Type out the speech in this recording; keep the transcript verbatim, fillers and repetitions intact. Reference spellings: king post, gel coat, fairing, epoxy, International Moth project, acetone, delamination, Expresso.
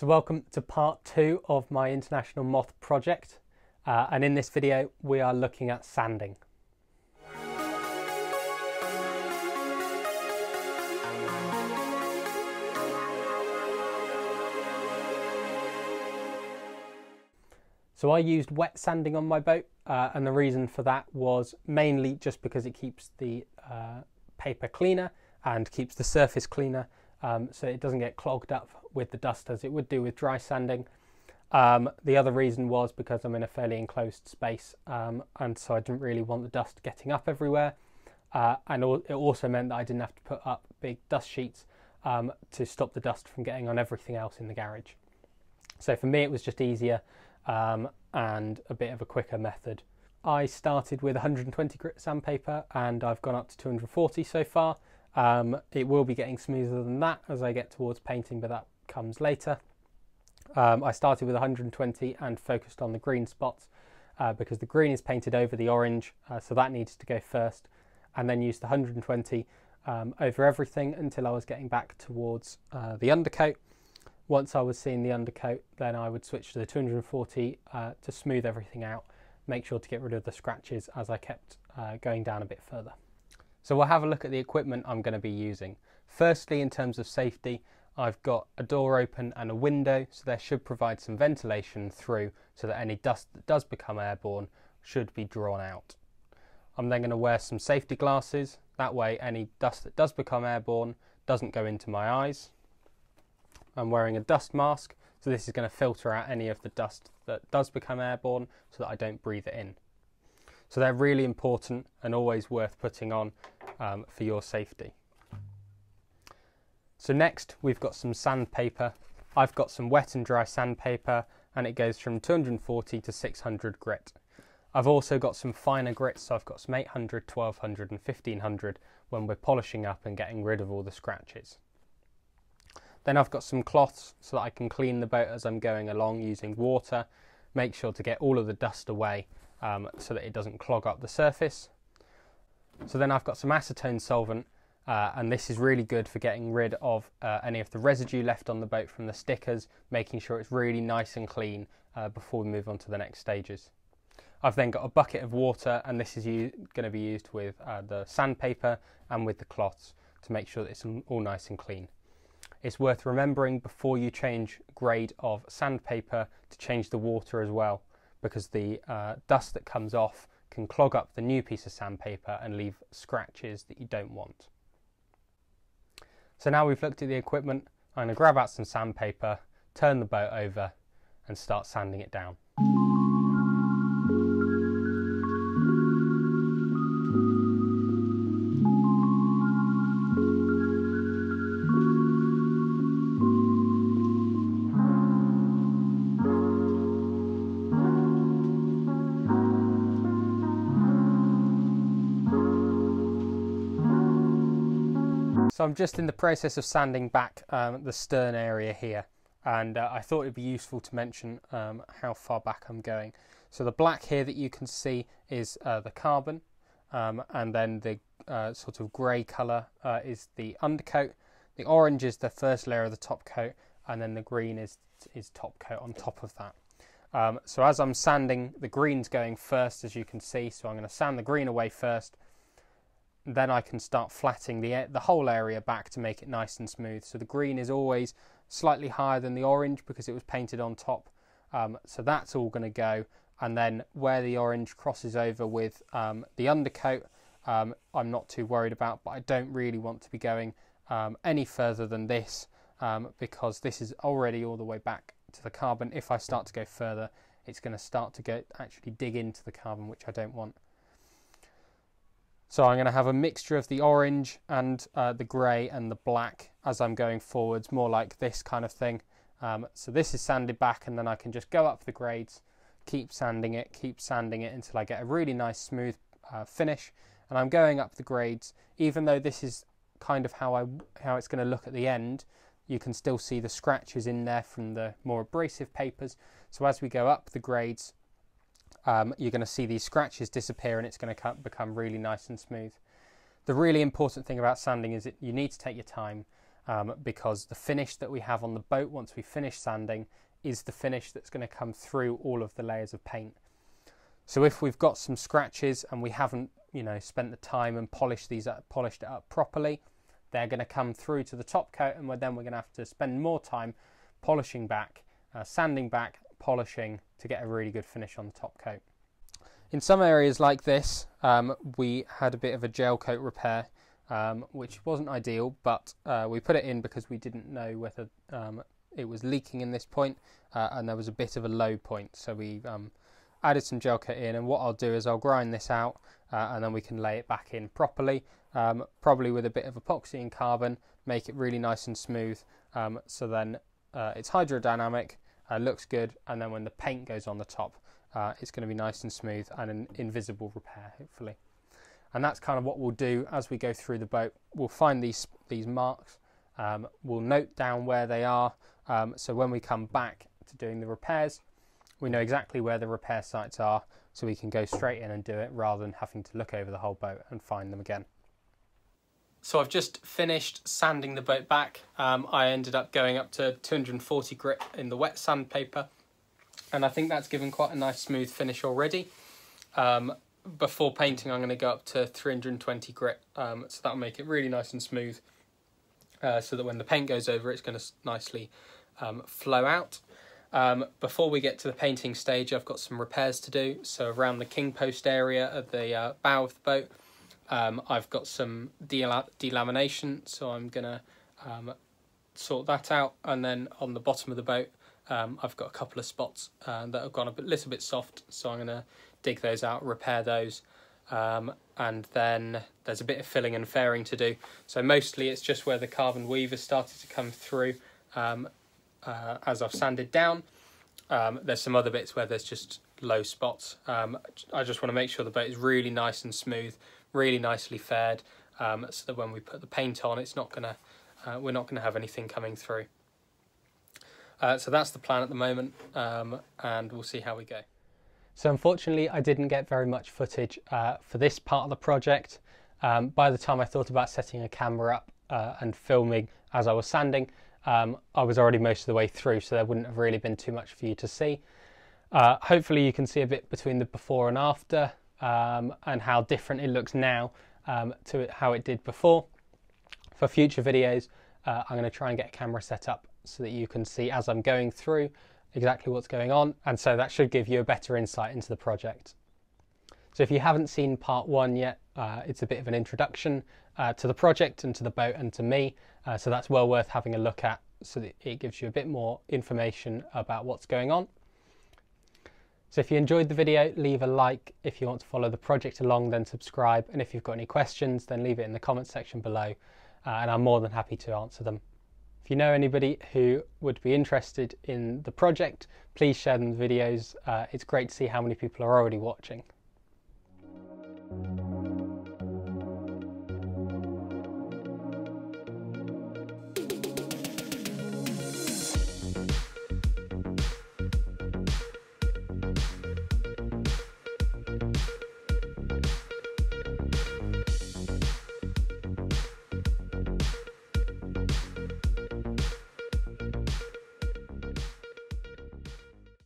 So welcome to part two of my International Moth project, uh, and in this video we are looking at sanding. So I used wet sanding on my boat, uh, and the reason for that was mainly just because it keeps the uh, paper cleaner and keeps the surface cleaner, um, so it doesn't get clogged up with the dust as it would do with dry sanding. Um, the other reason was because I'm in a fairly enclosed space, um, and so I didn't really want the dust getting up everywhere, uh, and it also meant that I didn't have to put up big dust sheets um, to stop the dust from getting on everything else in the garage. So for me it was just easier um, and a bit of a quicker method. I started with one hundred twenty grit sandpaper and I've gone up to two hundred forty so far. Um, it will be getting smoother than that as I get towards painting, but that comes later. Um, I started with one hundred twenty and focused on the green spots uh, because the green is painted over the orange, uh, so that needs to go first, and then used the one hundred twenty um, over everything until I was getting back towards uh, the undercoat. Once I was seeing the undercoat, then I would switch to the two hundred forty uh, to smooth everything out, make sure to get rid of the scratches as I kept uh, going down a bit further. So we'll have a look at the equipment I'm going to be using. Firstly, in terms of safety, I've got a door open and a window, so there should provide some ventilation through so that any dust that does become airborne should be drawn out. I'm then going to wear some safety glasses, that way any dust that does become airborne doesn't go into my eyes. I'm wearing a dust mask, so this is going to filter out any of the dust that does become airborne so that I don't breathe it in. So they're really important and always worth putting on um, for your safety. So next we've got some sandpaper. I've got some wet and dry sandpaper and it goes from two hundred forty to six hundred grit. I've also got some finer grits, so I've got some eight hundred, twelve hundred and fifteen hundred when we're polishing up and getting rid of all the scratches. Then I've got some cloths so that I can clean the boat as I'm going along using water, make sure to get all of the dust away um, so that it doesn't clog up the surface. So then I've got some acetone solvent. Uh, and this is really good for getting rid of uh, any of the residue left on the boat from the stickers, making sure it's really nice and clean uh, before we move on to the next stages. I've then got a bucket of water, and this is going to be used with uh, the sandpaper and with the cloths to make sure that it's all nice and clean. It's worth remembering before you change grade of sandpaper to change the water as well, because the uh, dust that comes off can clog up the new piece of sandpaper and leave scratches that you don't want. So now we've looked at the equipment, I'm going to grab out some sandpaper, turn the boat over and start sanding it down. So I'm just in the process of sanding back um, the stern area here, and uh, I thought it'd be useful to mention um, how far back I'm going. So the black here that you can see is uh, the carbon, um, and then the uh, sort of grey colour uh, is the undercoat, the orange is the first layer of the top coat, and then the green is, is top coat on top of that. Um, so as I'm sanding, the green's going first, as you can see, so I'm going to sand the green away first. Then I can start flattening the, the whole area back to make it nice and smooth. So the green is always slightly higher than the orange because it was painted on top. Um, so that's all going to go. And then where the orange crosses over with um, the undercoat, um, I'm not too worried about, but I don't really want to be going um, any further than this um, because this is already all the way back to the carbon. If I start to go further, it's going to start to go actually dig into the carbon, which I don't want. So I'm going to have a mixture of the orange and uh, the grey and the black as I'm going forwards, more like this kind of thing. Um, so this is sanded back, and then I can just go up the grades, keep sanding it, keep sanding it until I get a really nice smooth uh, finish. And I'm going up the grades, even though this is kind of how, I, how it's going to look at the end, you can still see the scratches in there from the more abrasive papers. So as we go up the grades, Um, you're going to see these scratches disappear and it's going to become really nice and smooth. The really important thing about sanding is that you need to take your time, um, because the finish that we have on the boat once we finish sanding is the finish that's going to come through all of the layers of paint. So if we've got some scratches and we haven't, you know, spent the time and polished these up, polished it up properly, they're going to come through to the top coat, and then we're going to have to spend more time polishing back, uh, sanding back, polishing to get a really good finish on the top coat. In some areas like this, um, we had a bit of a gel coat repair, um, which wasn't ideal, but uh, we put it in because we didn't know whether um, it was leaking in this point, uh, and there was a bit of a low point, so we um, added some gel coat in. And what I'll do is I'll grind this out, uh, and then we can lay it back in properly, um, probably with a bit of epoxy and carbon, make it really nice and smooth, um, so then uh, it's hydrodynamic, uh, looks good, and then when the paint goes on the top, Uh, it's going to be nice and smooth and an invisible repair, hopefully. And that's kind of what we'll do as we go through the boat. We'll find these these marks, um, we'll note down where they are, um, so when we come back to doing the repairs, we know exactly where the repair sites are, so we can go straight in and do it rather than having to look over the whole boat and find them again. So I've just finished sanding the boat back. Um, I ended up going up to two hundred forty grit in the wet sandpaper, and I think that's given quite a nice smooth finish already. Um, before painting, I'm going to go up to three hundred twenty grit, um, so that'll make it really nice and smooth, uh, so that when the paint goes over, it's going to nicely um, flow out. Um, before we get to the painting stage, I've got some repairs to do. So around the king post area of the uh, bow of the boat, um, I've got some del delamination, so I'm going to um, sort that out. And then on the bottom of the boat, Um, I've got a couple of spots uh, that have gone a bit, little bit soft, so I'm going to dig those out, repair those, um, and then there's a bit of filling and fairing to do. So mostly it's just where the carbon weave has started to come through um, uh, as I've sanded down. Um, there's some other bits where there's just low spots. Um, I just want to make sure the boat is really nice and smooth, really nicely faired, um, so that when we put the paint on, it's not going to, uh, we're not going to have anything coming through. Uh, so that's the plan at the moment, um, and we'll see how we go. So unfortunately I didn't get very much footage uh, for this part of the project. Um, by the time I thought about setting a camera up uh, and filming as I was sanding, um, I was already most of the way through, so there wouldn't have really been too much for you to see. Uh, hopefully you can see a bit between the before and after, um, and how different it looks now um, to how it did before. For future videos, uh, I'm going to try and get a camera set up so that you can see as I'm going through exactly what's going on, and so that should give you a better insight into the project. So if you haven't seen part one yet, uh, it's a bit of an introduction uh, to the project and to the boat and to me, uh, so that's well worth having a look at, so that it gives you a bit more information about what's going on. So if you enjoyed the video, leave a like. If you want to follow the project along, then subscribe, and if you've got any questions, then leave it in the comments section below, uh, and I'm more than happy to answer them. If you know anybody who would be interested in the project, please share them the videos. Uh, it's great to see how many people are already watching.